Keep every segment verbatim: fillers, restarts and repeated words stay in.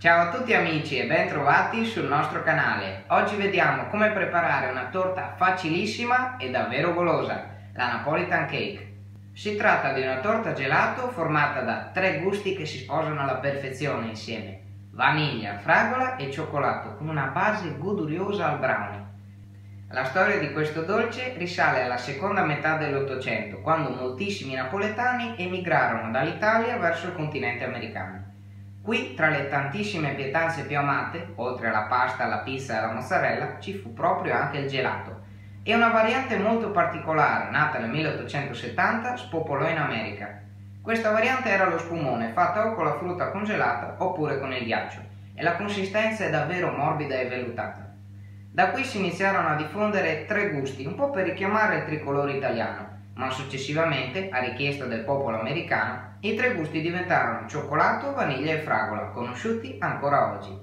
Ciao a tutti amici e ben trovati sul nostro canale. Oggi vediamo come preparare una torta facilissima e davvero golosa, la Neapolitan Cake. Si tratta di una torta gelato formata da tre gusti che si sposano alla perfezione insieme: vaniglia, fragola e cioccolato, con una base goduriosa al brownie. La storia di questo dolce risale alla seconda metà dell'Ottocento, quando moltissimi napoletani emigrarono dall'Italia verso il continente americano. Qui, tra le tantissime pietanze più amate, oltre alla pasta, alla pizza e alla mozzarella, ci fu proprio anche il gelato. E una variante molto particolare, nata nel milleottocentosettanta, spopolò in America. Questa variante era lo spumone, fatta o con la frutta congelata oppure con il ghiaccio, e la consistenza è davvero morbida e vellutata. Da qui si iniziarono a diffondere tre gusti, un po' per richiamare il tricolore italiano, ma successivamente, a richiesta del popolo americano, i tre gusti diventarono cioccolato, vaniglia e fragola, conosciuti ancora oggi.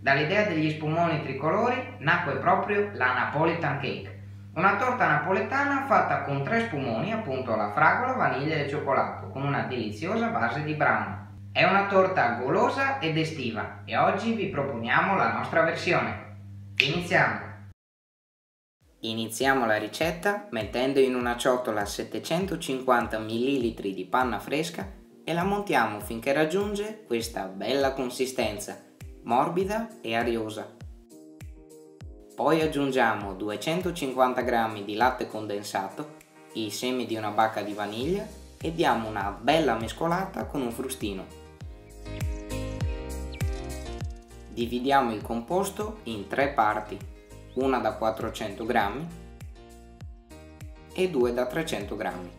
Dall'idea degli spumoni tricolori nacque proprio la Neapolitan Cake, una torta napoletana fatta con tre spumoni, appunto alla fragola, vaniglia e cioccolato, con una deliziosa base di brownie. È una torta golosa ed estiva e oggi vi proponiamo la nostra versione. Iniziamo! Iniziamo la ricetta mettendo in una ciotola settecentocinquanta millilitri di panna fresca e la montiamo finché raggiunge questa bella consistenza, morbida e ariosa. Poi aggiungiamo duecentocinquanta grammi di latte condensato, i semi di una bacca di vaniglia e diamo una bella mescolata con un frustino. Dividiamo il composto in tre parti, una da quattrocento grammi e due da trecento grammi.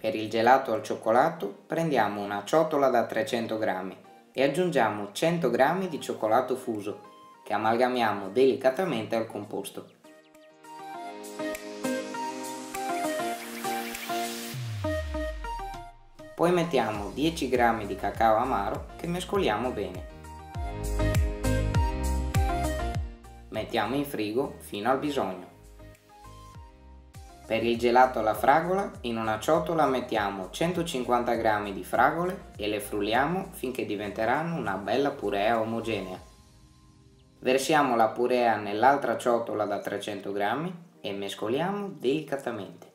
Per il gelato al cioccolato prendiamo una ciotola da trecento grammi e aggiungiamo cento grammi di cioccolato fuso che amalgamiamo delicatamente al composto. Poi mettiamo dieci grammi di cacao amaro che mescoliamo bene. Mettiamo in frigo fino al bisogno. Per il gelato alla fragola, in una ciotola mettiamo centocinquanta grammi di fragole e le frulliamo finché diventeranno una bella purea omogenea. Versiamo la purea nell'altra ciotola da trecento grammi e mescoliamo delicatamente.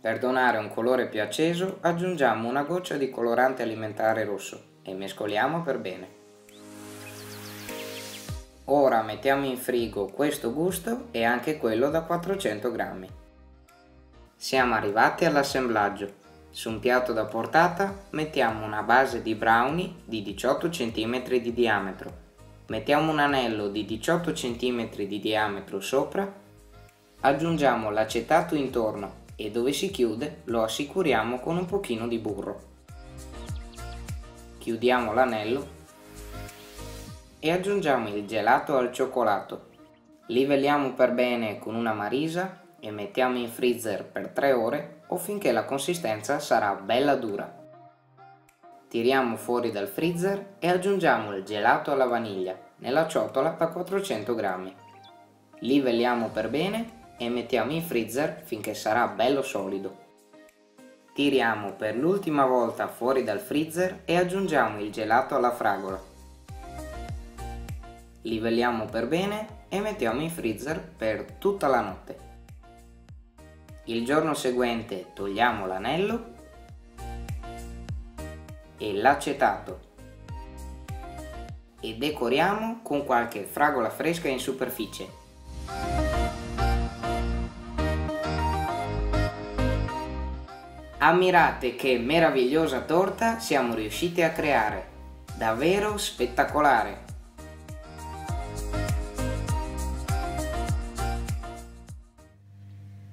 Per donare un colore più acceso aggiungiamo una goccia di colorante alimentare rosso e mescoliamo per bene. Ora mettiamo in frigo questo gusto e anche quello da quattrocento grammi. Siamo arrivati all'assemblaggio. Su un piatto da portata mettiamo una base di brownie di diciotto centimetri di diametro. Mettiamo un anello di diciotto centimetri di diametro sopra. Aggiungiamo l'acetato intorno e dove si chiude lo assicuriamo con un pochino di burro. Chiudiamo l'anello e aggiungiamo il gelato al cioccolato. Livelliamo per bene con una marisa e mettiamo in freezer per tre ore o finché la consistenza sarà bella dura. Tiriamo fuori dal freezer e aggiungiamo il gelato alla vaniglia nella ciotola da quattrocento grammi. Livelliamo per bene e mettiamo in freezer finché sarà bello solido. Tiriamo per l'ultima volta fuori dal freezer e aggiungiamo il gelato alla fragola. Livelliamo per bene e mettiamo in freezer per tutta la notte. Il giorno seguente togliamo l'anello e l'acetato e decoriamo con qualche fragola fresca in superficie. Ammirate che meravigliosa torta siamo riusciti a creare, davvero spettacolare!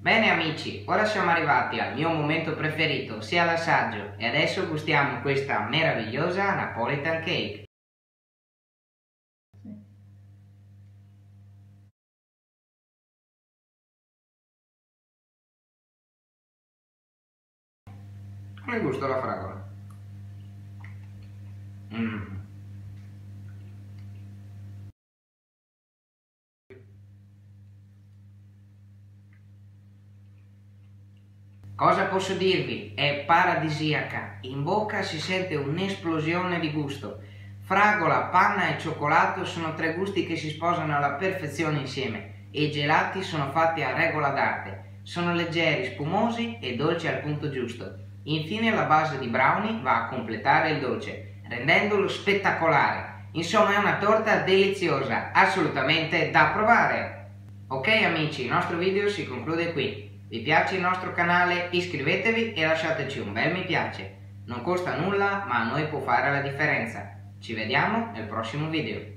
Bene amici, ora siamo arrivati al mio momento preferito, ossia l'assaggio, e adesso gustiamo questa meravigliosa Neapolitan Cake. Come gusto alla fragola. Mm. Cosa posso dirvi? È paradisiaca, in bocca si sente un'esplosione di gusto. Fragola, panna e cioccolato sono tre gusti che si sposano alla perfezione insieme e i gelati sono fatti a regola d'arte. Sono leggeri, spumosi e dolci al punto giusto. Infine la base di brownie va a completare il dolce, rendendolo spettacolare. Insomma è una torta deliziosa, assolutamente da provare! Ok amici, il nostro video si conclude qui. Vi piace il nostro canale? Iscrivetevi e lasciateci un bel mi piace. Non costa nulla, ma a noi può fare la differenza. Ci vediamo nel prossimo video.